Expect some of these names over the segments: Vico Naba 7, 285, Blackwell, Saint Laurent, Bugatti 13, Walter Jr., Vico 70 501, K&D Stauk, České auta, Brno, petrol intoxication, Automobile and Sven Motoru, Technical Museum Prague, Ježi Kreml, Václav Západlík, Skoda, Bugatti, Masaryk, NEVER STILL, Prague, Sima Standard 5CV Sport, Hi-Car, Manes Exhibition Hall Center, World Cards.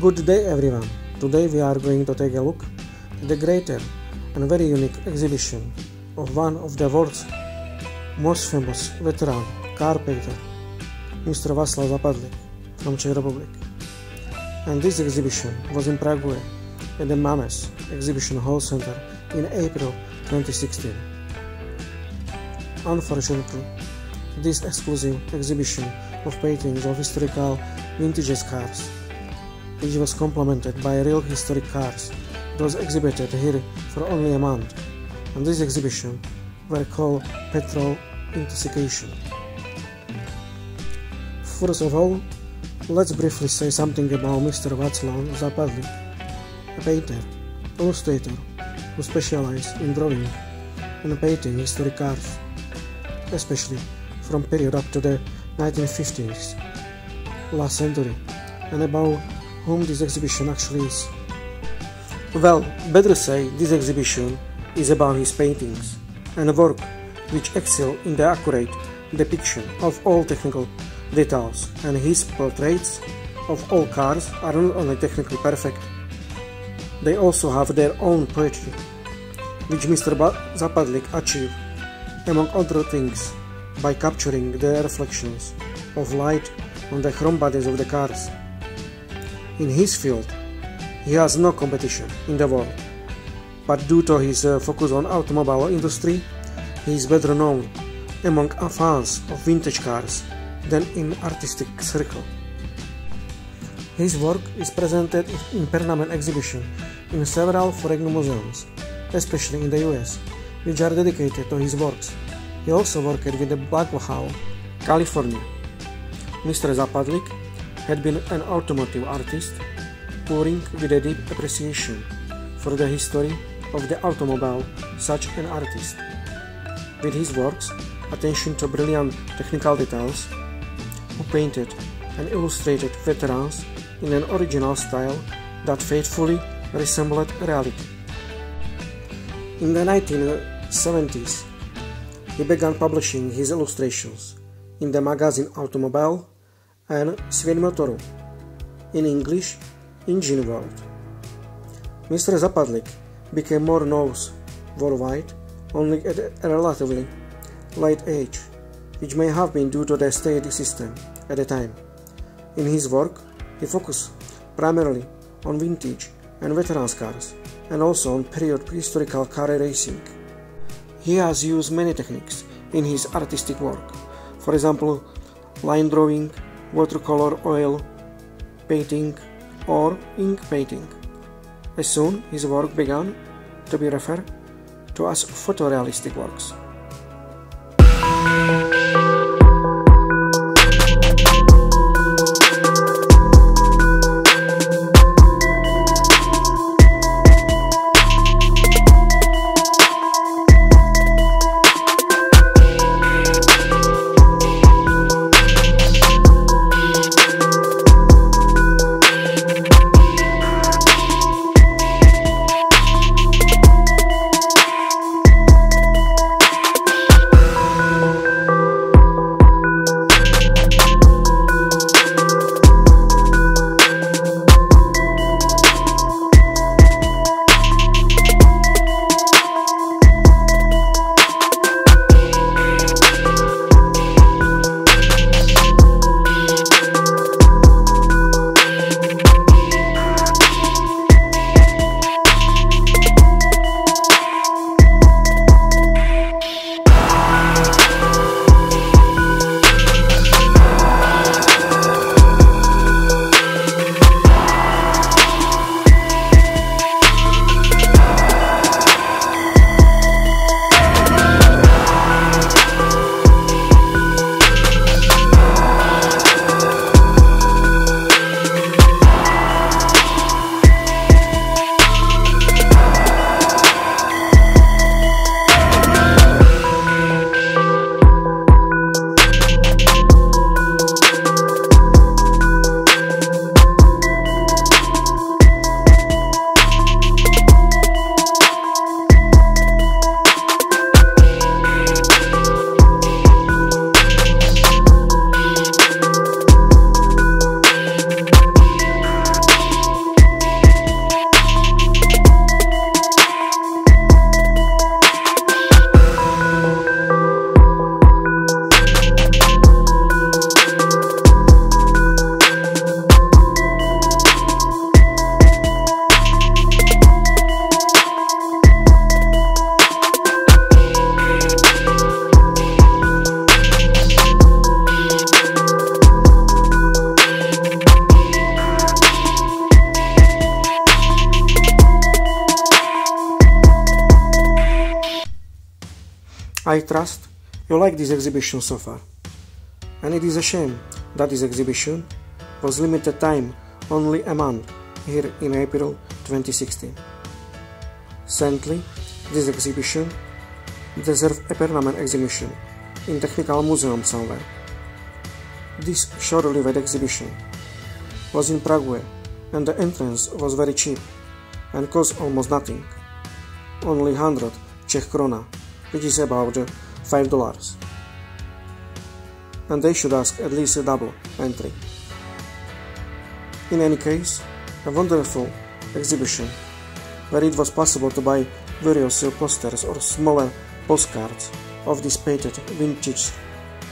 Good day everyone, today we are going to take a look at the greater and very unique exhibition of one of the world's most famous veteran car painter, Mr. Václav Západlík from Czech Republic. And this exhibition was in Prague at the Manes Exhibition Hall Center in April 2016. Unfortunately, this exclusive exhibition of paintings of historical vintage cars, which was complemented by real historic cars, was exhibited here for only a month, and this exhibition were called Petrol Intoxication. First of all, let's briefly say something about Mr. Václav Západlík, a painter, illustrator who specialized in drawing and painting historic cars, especially from period up to the 1950s, last century, and about whom this exhibition actually is. Well, better say this exhibition is about his paintings and work which excel in the accurate depiction of all technical details, and his portraits of all cars are not only technically perfect, they also have their own poetry, which Mr. Západlík achieved, among other things, by capturing the reflections of light on the chrome bodies of the cars. In his field, he has no competition in the world, but due to his focus on automobile industry, he is better known among fans of vintage cars than in artistic circle. His work is presented in permanent exhibition in several foreign museums, especially in the US, which are dedicated to his works. He also worked with the Blackwell, California. Mr. Západlík had been an automotive artist, pouring with a deep appreciation for the history of the automobile, such an artist. With his works, attention to brilliant technical details, who painted and illustrated veterans in an original style that faithfully resembled reality. In the 1970s, he began publishing his illustrations in the magazine Automobile and Sven Motoru, in English, Engine World. Mr. Západlík became more known worldwide only at a relatively late age, which may have been due to the state system at the time. In his work, he focused primarily on vintage and veterans cars, and also on period historical car racing. He has used many techniques in his artistic work, for example, line drawing, watercolor, oil painting, or ink painting. As soon his work began to be referred to as photorealistic works. I trust you like this exhibition so far. And it is a shame that this exhibition was limited time only a month here in April 2016. Sadly, this exhibition deserves a permanent exhibition in Technical Museum somewhere. This short-lived exhibition was in Prague and the entrance was very cheap and cost almost nothing, only 100 Czech koruna, which is about $5. And they should ask at least a double entry. In any case, a wonderful exhibition where it was possible to buy various posters or smaller postcards of these painted vintage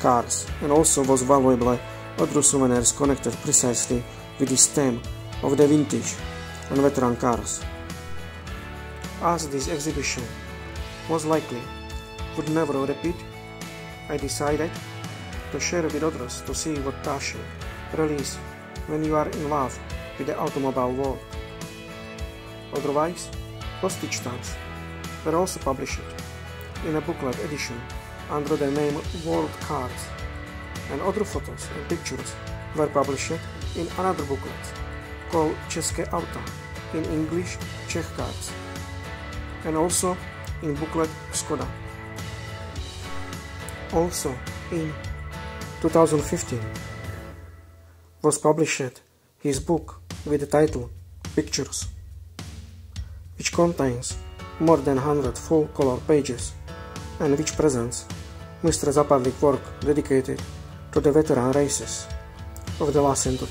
cars, and also was valuable other souvenirs connected precisely with this theme of the vintage and veteran cars. As this exhibition most likely would never repeat, I decided to share with others to see what passion releases when you are in love with the automobile world. Otherwise, postage stamps were also published in a booklet edition under the name World Cards, and other photos and pictures were published in another booklet called České auta, in English Czech Cards, and also in booklet Skoda. Also in 2015 was published his book with the title Pictures, which contains more than 100 full-color pages and which presents Mr. Západlík's work dedicated to the veteran races of the last century.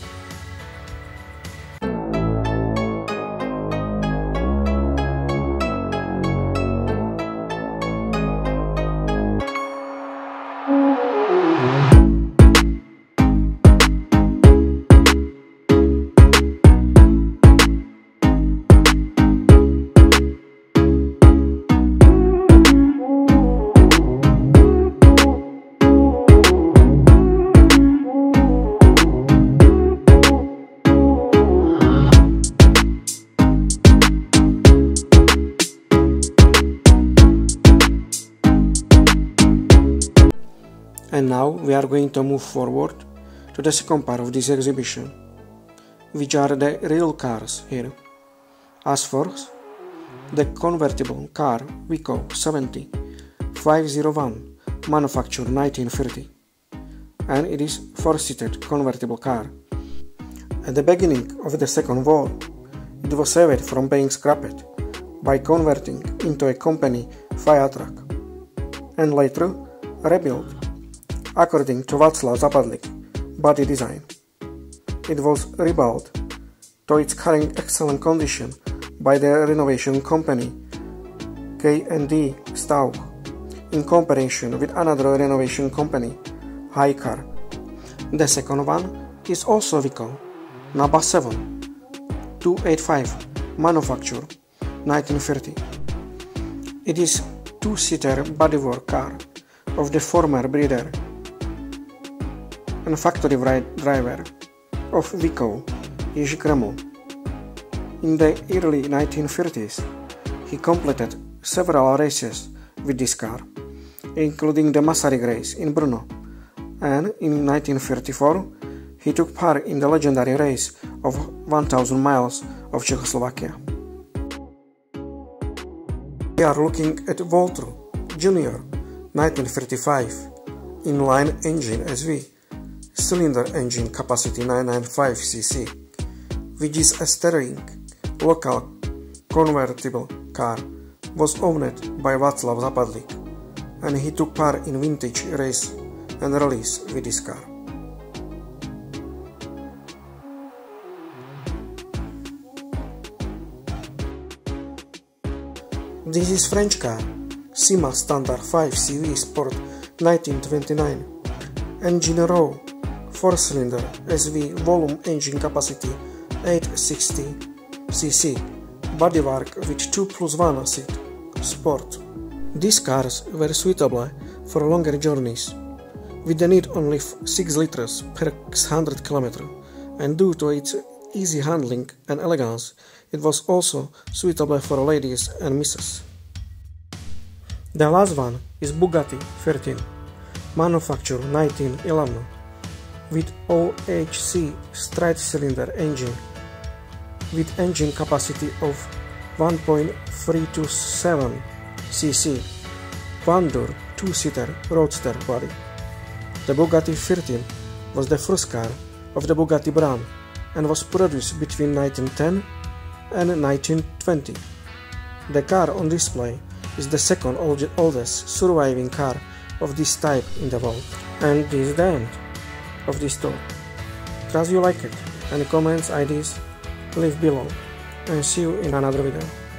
And now we are going to move forward to the second part of this exhibition, which are the real cars here. As first, the convertible car Vico 70 501, manufactured 1930, and it is four-seated convertible car. At the beginning of the Second War, it was saved from being scrapped by converting into a company fire truck, and later rebuilt according to Václav Západlík's body design. It was rebuilt to its current excellent condition by the renovation company K&D Stauk in cooperation with another renovation company, Hi-Car. The second one is also Vico Naba 7 285, manufacture 1930. It is two-seater bodywork car of the former breeder and factory driver of Vico, Ježi Kreml. In the early 1930s, he completed several races with this car, including the Masaryk race in Brno, and in 1934 he took part in the legendary race of 1,000 miles of Czechoslovakia. We are looking at Walter Jr. 1935, inline engine SV, cylinder engine capacity 995cc, which is a steering local convertible car, was owned by Václav Západlík, and he took part in vintage race and rallies with this car. This is French car Sima Standard 5CV Sport 1929, engine row, 4-cylinder SV, volume engine capacity 860cc, bodywork with 2+1 seat, sport. These cars were suitable for longer journeys, with the need only 6 liters per 100 km, and due to its easy handling and elegance, it was also suitable for ladies and misses. The last one is Bugatti 13, manufacture 1911, with OHC straight-cylinder engine, with engine capacity of 1.327 cc, one-door, two-seater roadster body. The Bugatti 13 was the first car of the Bugatti brand and was produced between 1910 and 1920. The car on display is the second oldest surviving car of this type in the world. And this is the end of this tour. Trust you like it, and comments, ideas, leave below, and see you in another video.